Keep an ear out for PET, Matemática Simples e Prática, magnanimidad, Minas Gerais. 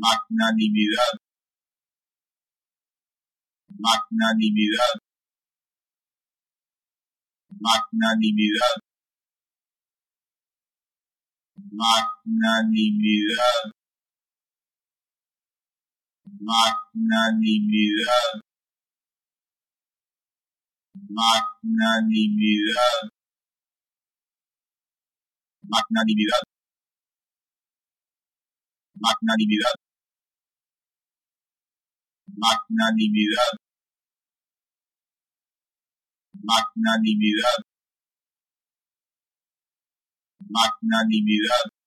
magnanimidad, magnanimidad, magnanimidad, magnanimidad, magnanimidad, magnanimidad, magnanimidad, magnanimidad, magnanimidad, magnanimidad, magnanimidad.